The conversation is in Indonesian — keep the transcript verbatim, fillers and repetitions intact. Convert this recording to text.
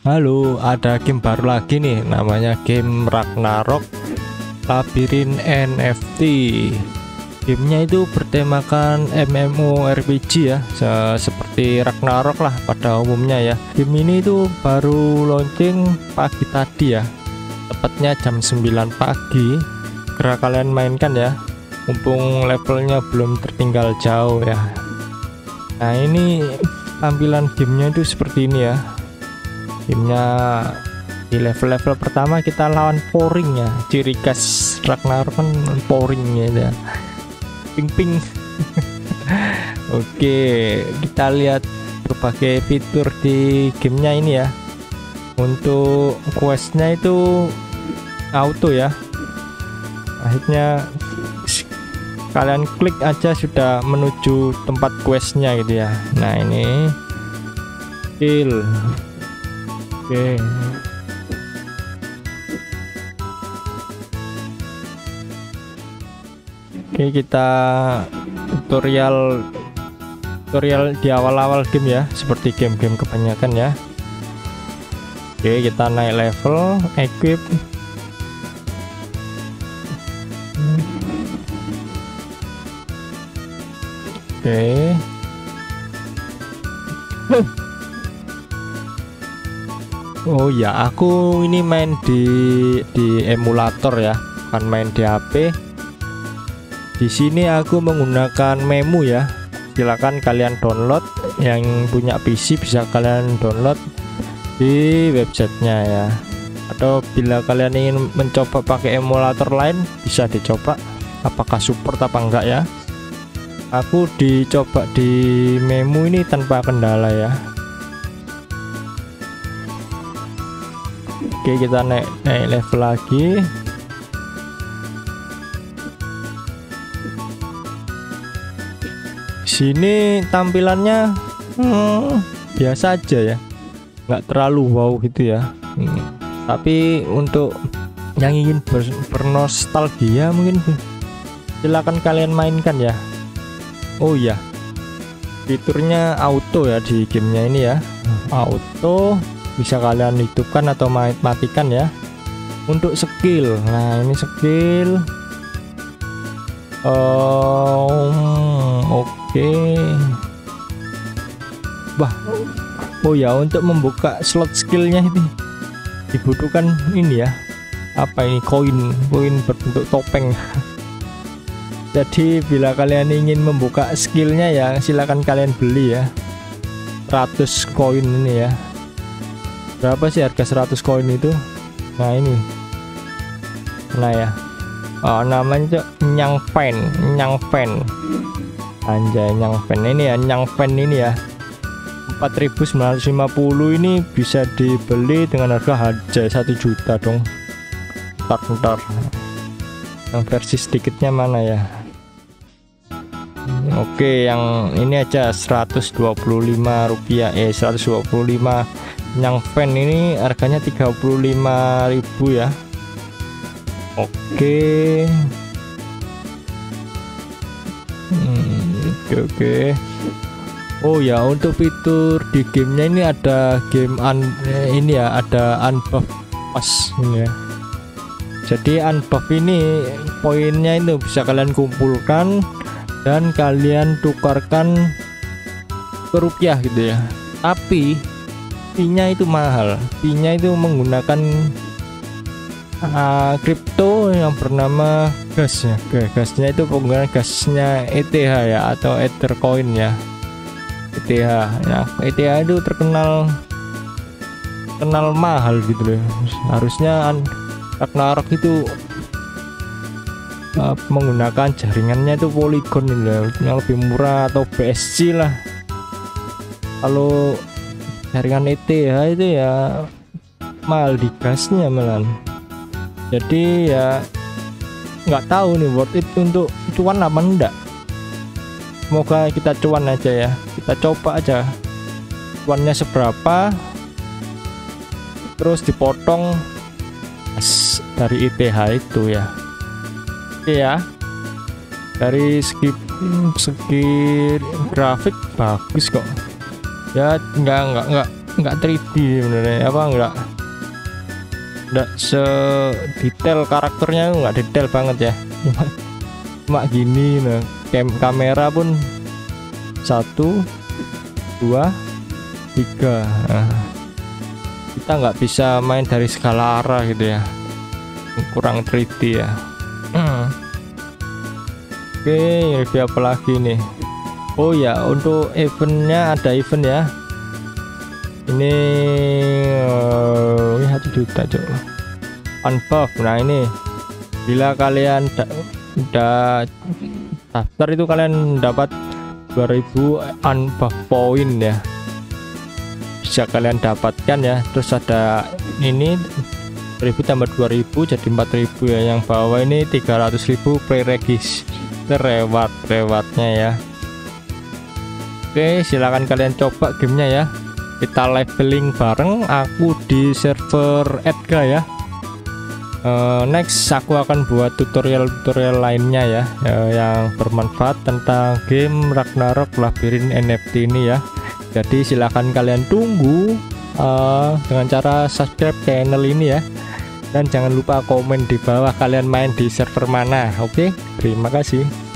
Halo, ada game baru lagi nih, namanya game Ragnarok Labyrinth N F T. Gamenya itu bertemakan M M O R P G ya, seperti Ragnarok lah pada umumnya ya. Game ini itu baru launching pagi tadi ya, tepatnya jam sembilan pagi. Segera kalian mainkan ya, mumpung levelnya belum tertinggal jauh ya. Nah, ini tampilan gamenya itu seperti ini ya. Timnya di level-level pertama kita lawan poring ya, ciri khas Ragnarok kan poringnya ya, ping-ping. Oke, kita lihat berbagai fitur di gamenya ini ya. Untuk questnya itu auto ya, akhirnya kalian klik aja sudah menuju tempat questnya gitu ya. Nah, ini skill. Oke, oke, kita tutorial tutorial di awal-awal game ya, seperti game-game kebanyakan ya. Oke, kita naik level, equip. Oke. Oh ya, aku ini main di di emulator ya, kan main di H P. Di sini aku menggunakan Memu ya. Silakan kalian download, yang punya P C bisa kalian download di websitenya ya. Atau bila kalian ingin mencoba pakai emulator lain, bisa dicoba apakah support apa enggak ya. Aku dicoba di Memu ini tanpa kendala ya. Oke, kita naik, naik level lagi. Sini tampilannya hmm, biasa aja ya, nggak terlalu wow gitu ya. Hmm. Tapi untuk yang ingin ber, bernostalgia mungkin silakan kalian mainkan ya. Oh ya, fiturnya auto ya di gamenya ini ya, auto. Bisa kalian hidupkan atau matikan ya. Untuk skill, nah ini skill. um, oke okay. Wah, oh ya, untuk membuka slot skillnya ini dibutuhkan ini ya, apa ini, koin koin berbentuk topeng. Jadi bila kalian ingin membuka skillnya ya, silahkan kalian beli ya, seratus koin ini ya. Berapa sih harga seratus koin itu? Nah, ini nah ya, oh, namanya nyang pen nyang pen anjay nyang pen ini ya nyang pen ini ya empat ribu sembilan ratus lima puluh ini bisa dibeli dengan harga satu juta dong. Bentar bentar, yang versi sedikitnya mana ya? Oke, yang ini aja seratus dua puluh lima rupiah, eh seratus dua puluh lima. Yang fan ini harganya tiga puluh lima ribu ya. Oke. Hmm, oke, oke. Oh ya, untuk fitur di gamenya ini ada game un, ini ya, ada onbuff pas ini ya. Jadi onbuff ini poinnya itu bisa kalian kumpulkan dan kalian tukarkan ke rupiah gitu ya. Tapi fee-nya itu mahal. Fee-nya itu menggunakan kripto uh, yang bernama gas ya. Gasnya itu penggunaan gasnya E T H ya, atau Ether Coin ya. E T H. Nah, E T H itu terkenal kenal mahal gitu loh. Harusnya Ragnarok itu uh, menggunakan jaringannya itu Polygon gitu, yang lebih murah, atau B S C lah. Kalau jaringan E T H itu ya mahal di gasnya malah. Jadi ya nggak tahu nih worth it untuk cuan apa enggak. Semoga kita cuan aja ya, kita coba aja cuannya seberapa, terus dipotong dari E T H itu ya. Oke ya, dari segi segi grafik bagus kok ya, enggak enggak enggak nggak tiga D benernya, apa nggak nggak sedetail karakternya, nggak detail banget ya. Cuma gini, nah Cam kamera pun satu, dua, tiga. Nah, kita nggak bisa main dari skala arah gitu ya, kurang tiga D ya. Oke, review apa lagi nih? Oh ya, untuk eventnya ada event ya. Ini uh, satu juta coba. Onbuff. Nah ini, bila kalian udah daftar itu kalian dapat dua ribu onbuff point ya. Bisa kalian dapatkan ya. Terus ada ini seribu tambah dua ribu jadi empat ribu ya. Yang bawah ini tiga ratus ribu pre-register reward rewardnya ya. Oke, silahkan kalian coba gamenya ya. Kita leveling bareng, aku di server Edgar ya. Uh, next aku akan buat tutorial-tutorial lainnya ya, uh, yang bermanfaat tentang game Ragnarok Labyrinth N F T ini ya. Jadi silahkan kalian tunggu uh, dengan cara subscribe channel ini ya. Dan jangan lupa komen di bawah kalian main di server mana. Oke, terima kasih.